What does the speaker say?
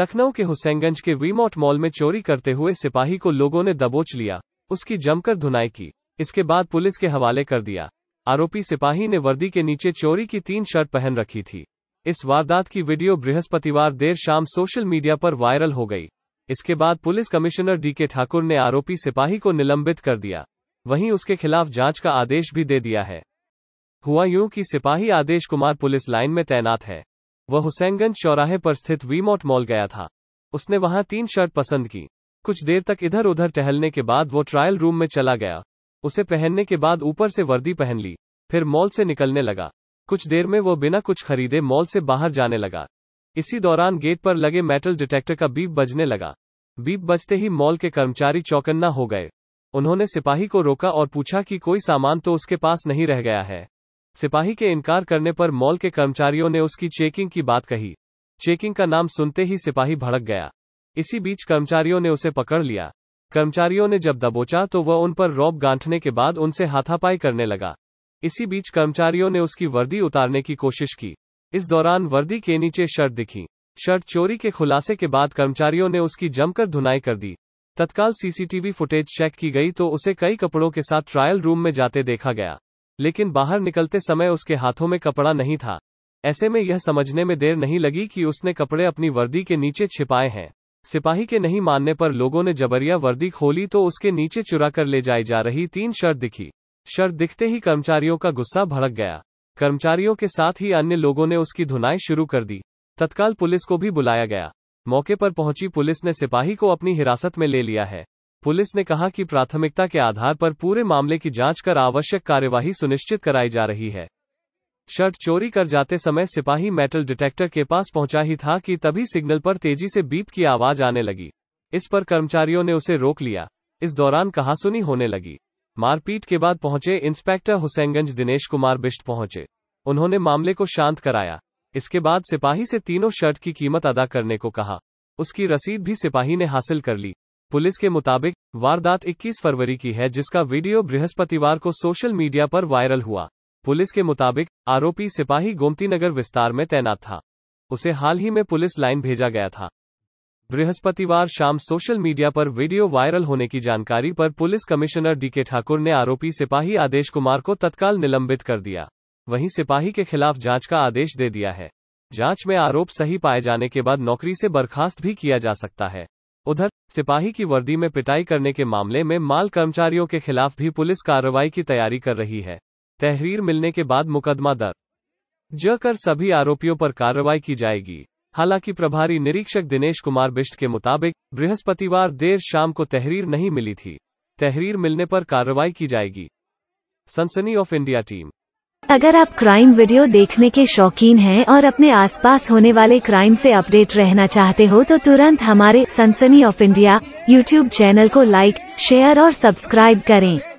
लखनऊ के हुसैनगंज के वी-मॉर्ट मॉल में चोरी करते हुए सिपाही को लोगों ने दबोच लिया, उसकी जमकर धुनाई की, इसके बाद पुलिस के हवाले कर दिया। आरोपी सिपाही ने वर्दी के नीचे चोरी की 3 शर्ट पहन रखी थी। इस वारदात की वीडियो बृहस्पतिवार देर शाम सोशल मीडिया पर वायरल हो गई। इसके बाद पुलिस कमिश्नर डीके ठाकुर ने आरोपी सिपाही को निलंबित कर दिया, वहीं उसके खिलाफ जांच का आदेश भी दे दिया है। हुआ यूं कि सिपाही आदेश कुमार पुलिस लाइन में तैनात है। वह हुसैनगंज चौराहे पर स्थित वी-मॉर्ट मॉल गया था। उसने वहां 3 शर्ट पसंद की। कुछ देर तक इधर उधर टहलने के बाद वो ट्रायल रूम में चला गया। उसे पहनने के बाद ऊपर से वर्दी पहन ली, फिर मॉल से निकलने लगा। कुछ देर में वो बिना कुछ खरीदे मॉल से बाहर जाने लगा। इसी दौरान गेट पर लगे मेटल डिटेक्टर का बीप बजने लगा। बीप बजते ही मॉल के कर्मचारी चौकन्ना हो गए। उन्होंने सिपाही को रोका और पूछा कि कोई सामान तो उसके पास नहीं रह गया है। सिपाही के इनकार करने पर मॉल के कर्मचारियों ने उसकी चेकिंग की बात कही। चेकिंग का नाम सुनते ही सिपाही भड़क गया। इसी बीच कर्मचारियों ने उसे पकड़ लिया। कर्मचारियों ने जब दबोचा तो वह उन पर रौब गांठने के बाद उनसे हाथापाई करने लगा। इसी बीच कर्मचारियों ने उसकी वर्दी उतारने की कोशिश की। इस दौरान वर्दी के नीचे शर्ट दिखी। शर्ट चोरी के खुलासे के बाद कर्मचारियों ने उसकी जमकर धुनाई कर दी। तत्काल सीसीटीवी फुटेज चेक की गई तो उसे कई कपड़ों के साथ ट्रायल रूम में जाते देखा गया, लेकिन बाहर निकलते समय उसके हाथों में कपड़ा नहीं था। ऐसे में यह समझने में देर नहीं लगी कि उसने कपड़े अपनी वर्दी के नीचे छिपाए हैं। सिपाही के नहीं मानने पर लोगों ने जबरिया वर्दी खोली तो उसके नीचे चुरा कर ले जाई जा रही 3 शर्ट दिखी। शर्ट दिखते ही कर्मचारियों का गुस्सा भड़क गया। कर्मचारियों के साथ ही अन्य लोगों ने उसकी धुनाई शुरू कर दी। तत्काल पुलिस को भी बुलाया गया। मौके पर पहुंची पुलिस ने सिपाही को अपनी हिरासत में ले लिया है। पुलिस ने कहा कि प्राथमिकता के आधार पर पूरे मामले की जांच कर आवश्यक कार्यवाही सुनिश्चित कराई जा रही है। शर्ट चोरी कर जाते समय सिपाही मेटल डिटेक्टर के पास पहुंचा ही था कि तभी सिग्नल पर तेजी से बीप की आवाज आने लगी। इस पर कर्मचारियों ने उसे रोक लिया। इस दौरान कहासुनी होने लगी। मारपीट के बाद पहुंचे इंस्पेक्टर हुसैनगंज दिनेश कुमार बिष्ट पहुंचे। उन्होंने मामले को शांत कराया। इसके बाद सिपाही से तीनों शर्ट की कीमत अदा करने को कहा। उसकी रसीद भी सिपाही ने हासिल कर ली। पुलिस के मुताबिक वारदात 21 फरवरी की है, जिसका वीडियो बृहस्पतिवार को सोशल मीडिया पर वायरल हुआ। पुलिस के मुताबिक आरोपी सिपाही गोमती नगर विस्तार में तैनात था। उसे हाल ही में पुलिस लाइन भेजा गया था। बृहस्पतिवार शाम सोशल मीडिया पर वीडियो वायरल होने की जानकारी पर पुलिस कमिश्नर डीके ठाकुर ने आरोपी सिपाही आदेश कुमार को तत्काल निलंबित कर दिया। वहीं सिपाही के खिलाफ जांच का आदेश दे दिया है। जांच में आरोप सही पाए जाने के बाद नौकरी से बर्खास्त भी किया जा सकता है। उधर सिपाही की वर्दी में पिटाई करने के मामले में माल कर्मचारियों के खिलाफ भी पुलिस कार्रवाई की तैयारी कर रही है। तहरीर मिलने के बाद मुकदमा दर्ज कर सभी आरोपियों पर कार्रवाई की जाएगी। हालांकि प्रभारी निरीक्षक दिनेश कुमार बिष्ट के मुताबिक बृहस्पतिवार देर शाम को तहरीर नहीं मिली थी। तहरीर मिलने पर कार्रवाई की जाएगी। सनसनी ऑफ इंडिया टीम। अगर आप क्राइम वीडियो देखने के शौकीन हैं और अपने आसपास होने वाले क्राइम से अपडेट रहना चाहते हो तो तुरंत हमारे Sansani of India YouTube channel को लाइक, शेयर और सब्सक्राइब करें।